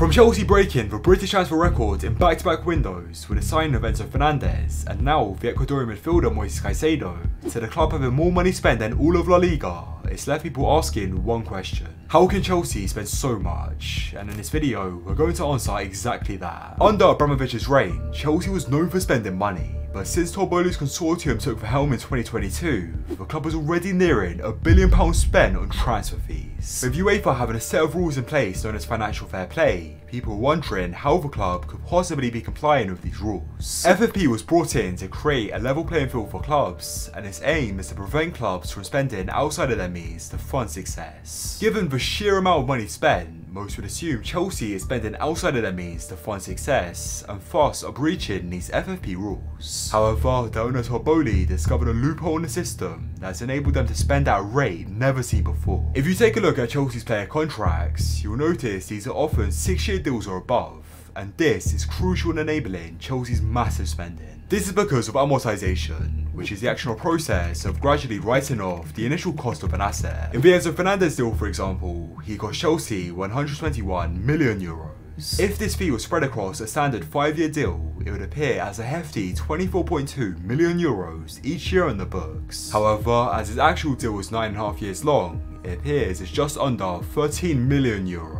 From Chelsea breaking the British transfer record in back-to-back windows with the signing of Enzo Fernandez and now the Ecuadorian midfielder Moises Caicedo, to the club having more money spent than all of La Liga, it's left people asking one question. How can Chelsea spend so much? And in this video, we're going to answer exactly that. Under Abramovich's reign, Chelsea was known for spending money. But since Todd Boehly's consortium took the helm in 2022, the club was already nearing £1 billion spent on transfer fees. With UEFA having a set of rules in place known as financial fair play, people were wondering how the club could possibly be complying with these rules. FFP was brought in to create a level playing field for clubs, and its aim is to prevent clubs from spending outside of their means to fund success. Given the sheer amount of money spent, most would assume Chelsea is spending outside of their means to fund success, and thus are breaching these FFP rules. However, the owner Todd Boehly discovered a loophole in the system that's enabled them to spend at a rate never seen before. If you take a look at Chelsea's player contracts, you'll notice these are often 6-year deals or above, and this is crucial in enabling Chelsea's massive spending. This is because of amortization, which is the actual process of gradually writing off the initial cost of an asset. In the Enzo Fernandez deal, for example, he cost Chelsea €121 million. If this fee was spread across a standard 5-year deal, it would appear as a hefty €24.2 million each year in the books. However, as his actual deal was 9.5 years long, it appears it's just under €13 million.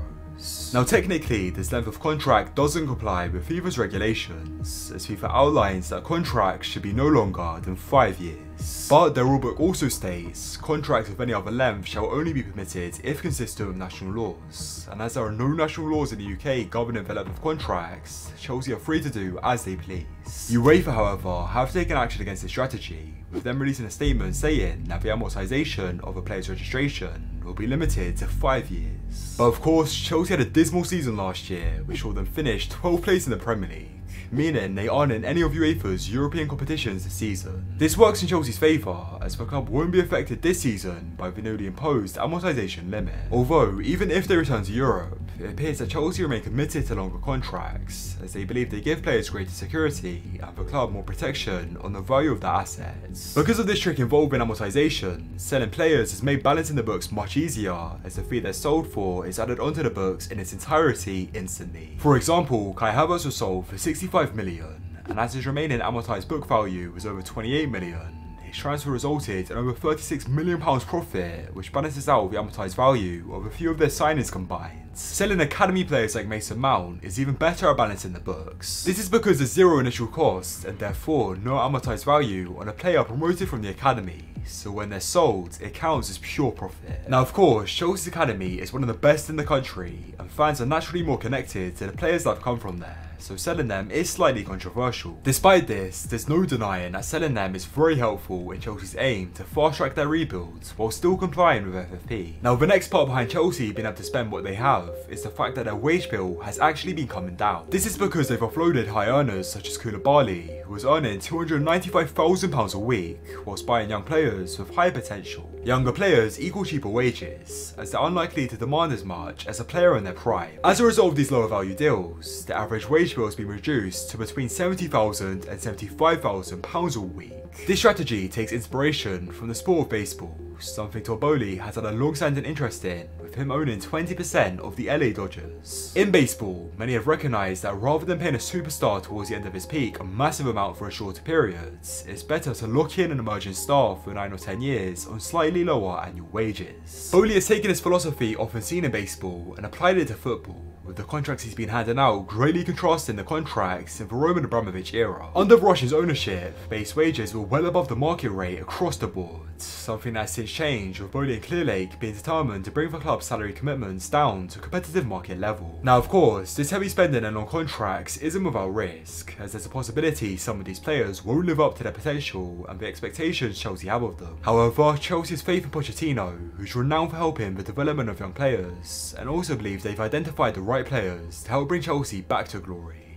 Now technically, this length of contract doesn't comply with FIFA's regulations, as FIFA outlines that contracts should be no longer than 5 years. But their rulebook also states, contracts of any other length shall only be permitted if consistent with national laws, and as there are no national laws in the UK governing the length of contracts, Chelsea are free to do as they please. UEFA, however, have taken action against this strategy, with them releasing a statement saying that the amortization of a player's registration will be limited to 5 years. But of course, Chelsea had a dismal season last year, which saw them finish 12th place in the Premier League, meaning they aren't in any of UEFA's European competitions this season. This works in Chelsea's favour, as the club won't be affected this season by the newly imposed amortization limit. Although, even if they return to Europe, it appears that Chelsea remain committed to longer contracts, as they believe they give players greater security and the club more protection on the value of their assets. Because of this trick involving amortization, selling players has made balancing the books much easier, as the fee they're sold for is added onto the books in its entirety instantly. For example, Kai Havertz was sold for £65 million, and as his remaining amortized book value was over £28 million, his transfer resulted in over £36 million profit, which balances out the amortised value of a few of their signings combined. Selling academy players like Mason Mount is even better at balancing the books. This is because there's zero initial cost and therefore no amortised value on a player promoted from the academy, so when they're sold, it counts as pure profit. Now of course, Chelsea's academy is one of the best in the country, and fans are naturally more connected to the players that have come from there, so selling them is slightly controversial. Despite this, there's no denying that selling them is very helpful in Chelsea's aim to fast track their rebuilds while still complying with FFP. Now the next part behind Chelsea being able to spend what they have is the fact that their wage bill has actually been coming down. This is because they've offloaded high earners such as Koulibaly, who was earning £295,000 a week, whilst buying young players with high potential. Younger players equal cheaper wages, as they're unlikely to demand as much as a player in their prime. As a result of these lower value deals, the average wage bill has been reduced to between £70,000 and £75,000 a week. This strategy takes inspiration from the sport of baseball, something Todd Boehly has had a long-standing interest in, with him owning 20% of the LA Dodgers. In baseball, many have recognised that rather than paying a superstar towards the end of his peak a massive amount for a shorter period, it's better to lock in an emerging star for 9 or 10 years on slightly lower annual wages. Boehly has taken his philosophy often seen in baseball and applied it to football, with the contracts he's been handing out greatly contrasting the contracts in the Roman Abramovich era. Under Russia's ownership, base wages were well above the market rate across the board, something that has since changed, with Boehly and Clearlake being determined to bring the club's salary commitments down to competitive market level. Now of course, this heavy spending and on contracts isn't without risk, as there's a possibility some of these players won't live up to their potential and the expectations Chelsea have of them. However, Chelsea's faith in Pochettino, who's renowned for helping the development of young players, and also believes they've identified the right players to help bring Chelsea back to glory.